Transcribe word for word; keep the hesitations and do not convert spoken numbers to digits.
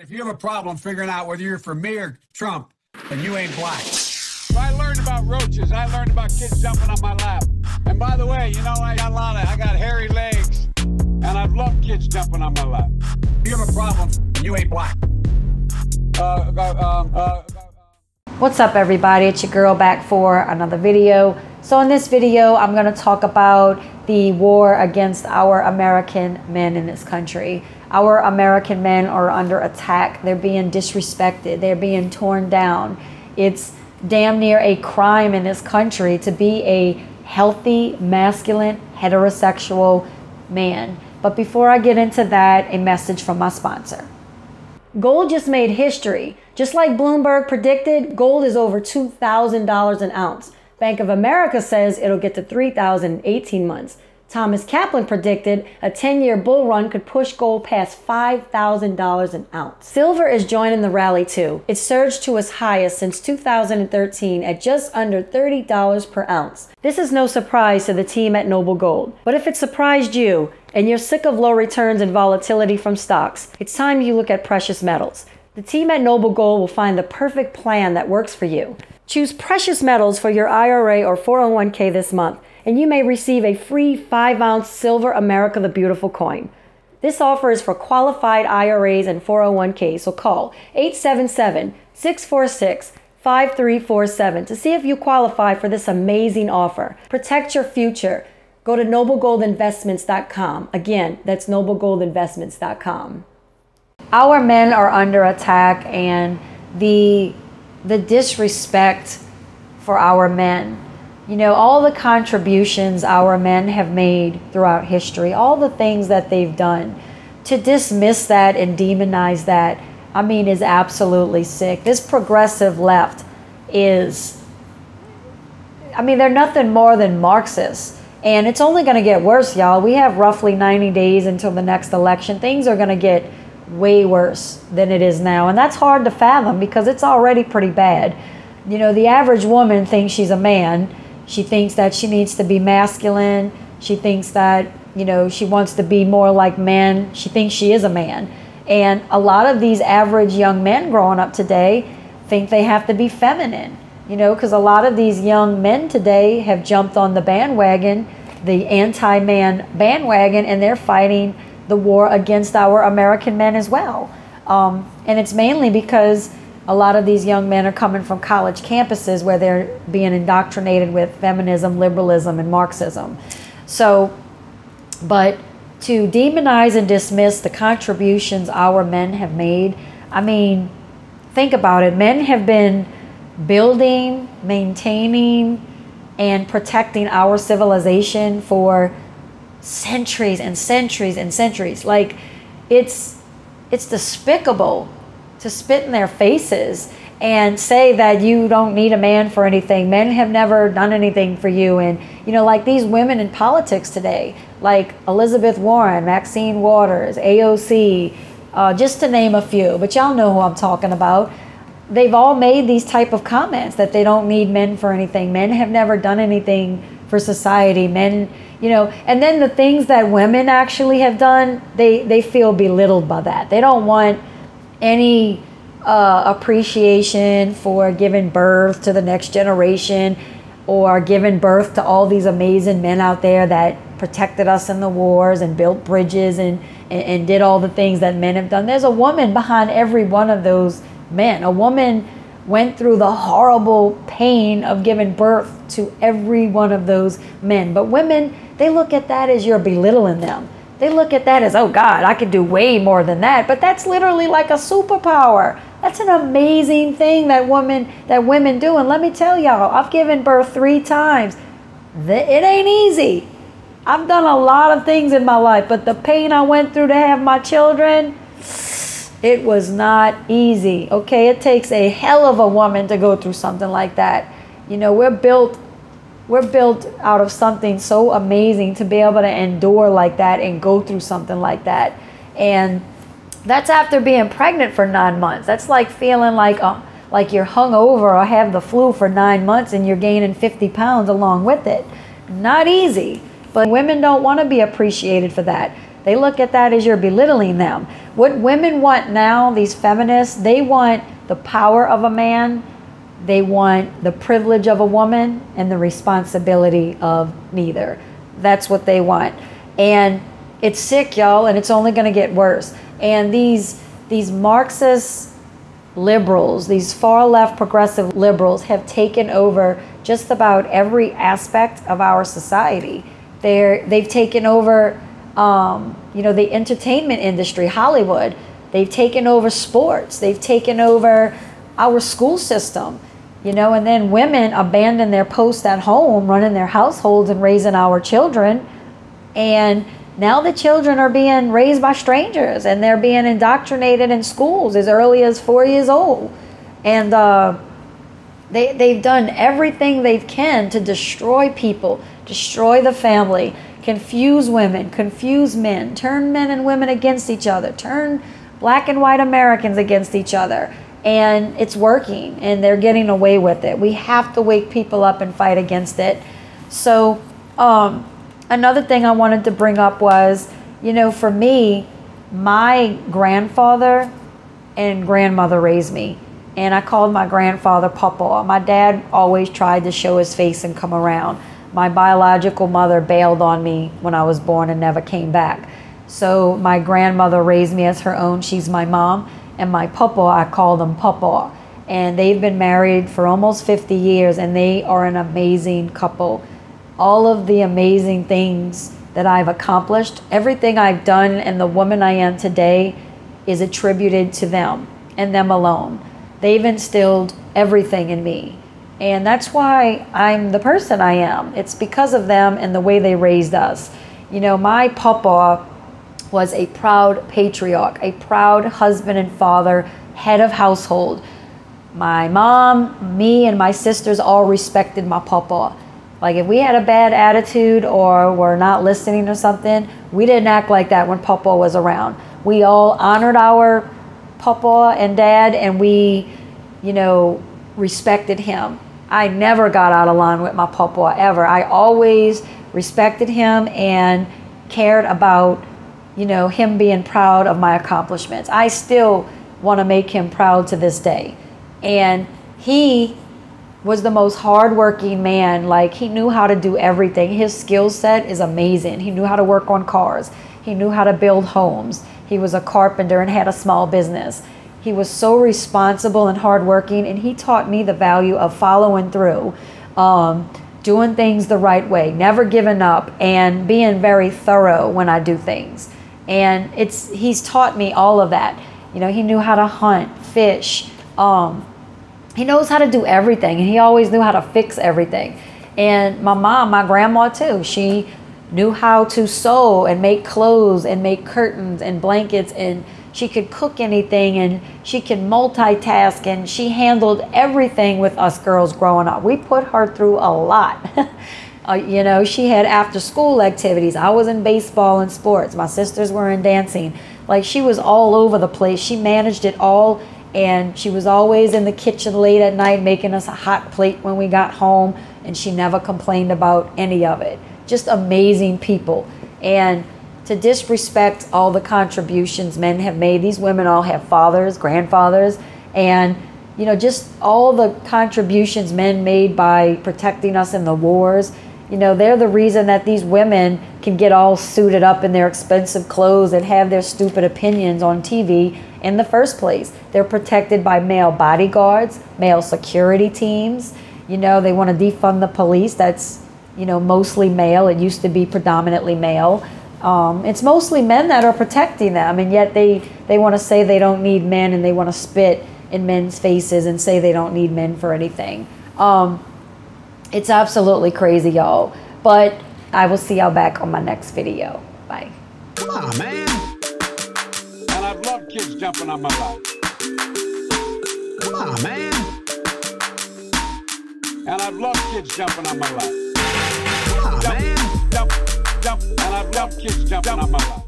If you have a problem figuring out whether you're for me or Trump, then you ain't black. I learned about roaches. I learned about kids jumping on my lap. And by the way, you know, I got a lot of, I got hairy legs, and I love kids jumping on my lap. If you have a problem, then you ain't black. Uh, uh, uh, uh, What's up, everybody? It's your girl back for another video. So in this video, I'm going to talk about the war against our American men in this country. Our American men are under attack. They're being disrespected. They're being torn down. It's damn near a crime in this country to be a healthy, masculine, heterosexual man. But before I get into that, a message from my sponsor. Gold just made history. Just like Bloomberg predicted, gold is over two thousand dollars an ounce. Bank of America says it'll get to three thousand dollars in eighteen months. Thomas Kaplan predicted a ten-year bull run could push gold past five thousand dollars an ounce. Silver is joining the rally too. It surged to its highest since two thousand thirteen at just under thirty dollars per ounce. This is no surprise to the team at Noble Gold. But if it surprised you and you're sick of low returns and volatility from stocks, it's time you look at precious metals. The team at Noble Gold will find the perfect plan that works for you. Choose precious metals for your I R A or four oh one K this month, and you may receive a free five ounce Silver America the Beautiful coin. This offer is for qualified I R As and four oh one K, so call eight seven seven, six four six, five three four seven to see if you qualify for this amazing offer. Protect your future. Go to noble gold investments dot com. Again, that's noble gold investments dot com. Our men are under attack, and the the disrespect for our men. You know, all the contributions our men have made throughout history, all the things that they've done, to dismiss that and demonize that, I mean, is absolutely sick. This progressive left is, I mean, they're nothing more than Marxists. And it's only going to get worse, y'all. We have roughly ninety days until the next election. Things are going to get way worse than it is now, and that's hard to fathom because it's already pretty bad. You know, the average woman thinks she's a man. She thinks that she needs to be masculine. She thinks that, you know, she wants to be more like men. She thinks she is a man. And a lot of these average young men growing up today think they have to be feminine, you know, because a lot of these young men today have jumped on the bandwagon, the anti-man bandwagon, and they're fighting the war against our American men as well. Um, and it's mainly because a lot of these young men are coming from college campuses where they're being indoctrinated with feminism, liberalism, and Marxism. So, but to demonize and dismiss the contributions our men have made, I mean, think about it. Men have been building, maintaining, and protecting our civilization for centuries and centuries and centuries. Like, it's it's despicable to spit in their faces and say that you don't need a man for anything. Men have never done anything for you. And, you know, like these women in politics today, like Elizabeth Warren, Maxine Waters, A O C, uh, just to name a few, but y'all know who I'm talking about. They've all made these type of comments that they don't need men for anything. Men have never done anything for society. Men, you know, and then the things that women actually have done, they, they feel belittled by that. They don't want any uh, appreciation for giving birth to the next generation or giving birth to all these amazing men out there that protected us in the wars and built bridges and, and, and did all the things that men have done. There's a woman behind every one of those men. A woman went through the horrible pain of giving birth to every one of those men. But women, they look at that as you're belittling them. They look at that as, oh God, I could do way more than that. But that's literally like a superpower. That's an amazing thing that women, that women do. And let me tell y'all, I've given birth three times. It ain't easy. I've done a lot of things in my life, but the pain I went through to have my children, it was not easy, okay? It takes a hell of a woman to go through something like that. You know, we're built, we're built out of something so amazing to be able to endure like that and go through something like that. And that's after being pregnant for nine months. That's like feeling like uh, like you're hungover or have the flu for nine months and you're gaining fifty pounds along with it. Not easy, but women don't want to be appreciated for that. They look at that as you're belittling them. What women want now, these feminists, they want the power of a man, they want the privilege of a woman, and the responsibility of neither. That's what they want. And it's sick, y'all, and it's only going to get worse. And these, these Marxist liberals, these far-left progressive liberals have taken over just about every aspect of our society. They're, they've taken over um, you know, the entertainment industry, Hollywood. They've taken over sports. They've taken over our school system, you know, and then women abandon their posts at home, running their households and raising our children. And now the children are being raised by strangers, and they're being indoctrinated in schools as early as four years old. And uh, they, they've done everything they can to destroy people, destroy the family, confuse women, confuse men, turn men and women against each other, turn black and white Americans against each other. And it's working, and they're getting away with it. We have to wake people up and fight against it. So um, another thing I wanted to bring up was, you know, for me, my grandfather and grandmother raised me. And I called my grandfather Papa. My dad always tried to show his face and come around. My biological mother bailed on me when I was born and never came back. So my grandmother raised me as her own. She's my mom. And my papa, I call them Papa. And they've been married for almost fifty years, and they are an amazing couple. All of the amazing things that I've accomplished, everything I've done, and the woman I am today is attributed to them and them alone. They've instilled everything in me. And that's why I'm the person I am. It's because of them and the way they raised us. You know, my papa was a proud patriarch, a proud husband and father, head of household. My mom, me, and my sisters all respected my papa. Like if we had a bad attitude or were not listening or something, we didn't act like that when papa was around. We all honored our papa and dad, and we, you know, respected him. I never got out of line with my papa ever. I always respected him and cared about, you know, him being proud of my accomplishments. I still want to make him proud to this day. And he was the most hardworking man. Like, he knew how to do everything. His skill set is amazing. He knew how to work on cars. He knew how to build homes. He was a carpenter and had a small business. He was so responsible and hardworking, and he taught me the value of following through, um, doing things the right way, never giving up, and being very thorough when I do things. And it's he's taught me all of that. You know, he knew how to hunt, fish. Um, he knows how to do everything, and he always knew how to fix everything. And my mom, my grandma too, she knew how to sew and make clothes and make curtains and blankets, and she could cook anything, and she could multitask, and she handled everything with us girls growing up. We put her through a lot. Uh, you know, she had after school activities. I was in baseball and sports. My sisters were in dancing. Like, she was all over the place. She managed it all, and she was always in the kitchen late at night making us a hot plate when we got home, and she never complained about any of it. Just amazing people. And to disrespect all the contributions men have made. These women all have fathers, grandfathers, and, you know, just all the contributions men made by protecting us in the wars. You know, they're the reason that these women can get all suited up in their expensive clothes and have their stupid opinions on T V in the first place. They're protected by male bodyguards, male security teams. You know, they want to defund the police. That's, you know, mostly male. It used to be predominantly male. Um, it's mostly men that are protecting them, and yet they, they want to say they don't need men, and they want to spit in men's faces and say they don't need men for anything. Um, it's absolutely crazy, y'all. But I will see y'all back on my next video. Bye. Come on, man. And I love kids jumping on my back. Come on, man. And I love kids jumping on my back. Come on, man. Jump, jump. And I've loved kids jumping on my lap.